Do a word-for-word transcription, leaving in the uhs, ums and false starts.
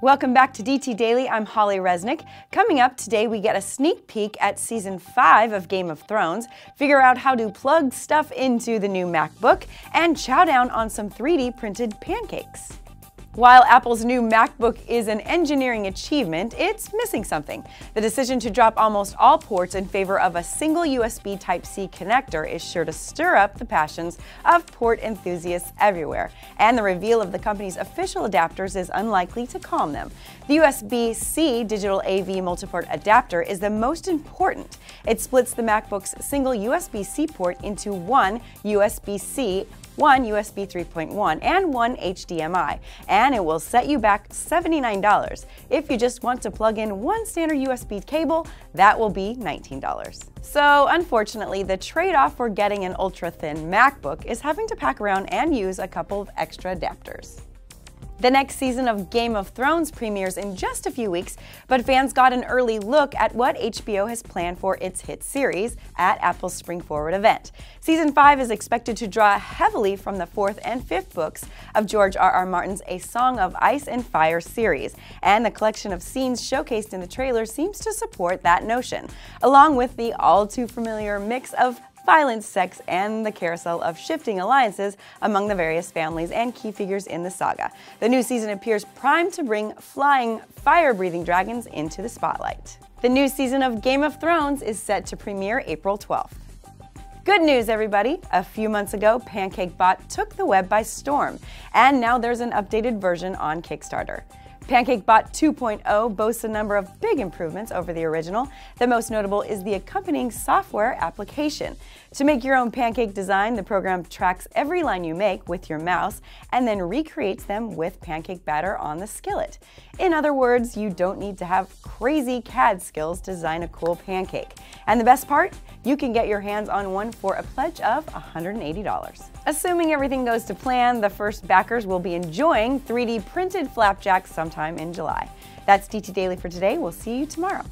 Welcome back to D T Daily, I'm Holly Resnick. Coming up today we get a sneak peek at Season five of Game of Thrones, figure out how to plug stuff into the new MacBook, and chow down on some three D printed pancakes. While Apple's new MacBook is an engineering achievement, it's missing something. The decision to drop almost all ports in favor of a single U S B Type-C connector is sure to stir up the passions of port enthusiasts everywhere, and the reveal of the company's official adapters is unlikely to calm them. The U S B-C Digital A V multiport adapter is the most important. It splits the MacBook's single U S B-C port into one U S B-C, one U S B three point one, and one H D M I, and it will set you back seventy-nine dollars. If you just want to plug in one standard U S B cable, that will be nineteen dollars. So, unfortunately, the trade-off for getting an ultra-thin MacBook is having to pack around and use a couple of extra adapters. The next season of Game of Thrones premieres in just a few weeks, but fans got an early look at what H B O has planned for its hit series at Apple's Spring Forward event. Season five is expected to draw heavily from the fourth and fifth books of George R R Martin's A Song of Ice and Fire series, and the collection of scenes showcased in the trailer seems to support that notion, along with the all-too-familiar mix of violence, sex, and the carousel of shifting alliances among the various families and key figures in the saga. The new season appears primed to bring flying, fire-breathing dragons into the spotlight. The new season of Game of Thrones is set to premiere April twelfth. Good news, everybody! A few months ago, PancakeBot took the web by storm, and now there's an updated version on Kickstarter. PancakeBot two point oh boasts a number of big improvements over the original. The most notable is the accompanying software application. To make your own pancake design, the program tracks every line you make with your mouse and then recreates them with pancake batter on the skillet. In other words, you don't need to have crazy C A D skills to design a cool pancake. And the best part? You can get your hands on one for a pledge of one hundred eighty dollars. Assuming everything goes to plan, the first backers will be enjoying three D printed flapjacks sometime in July. That's D T Daily for today. We'll see you tomorrow.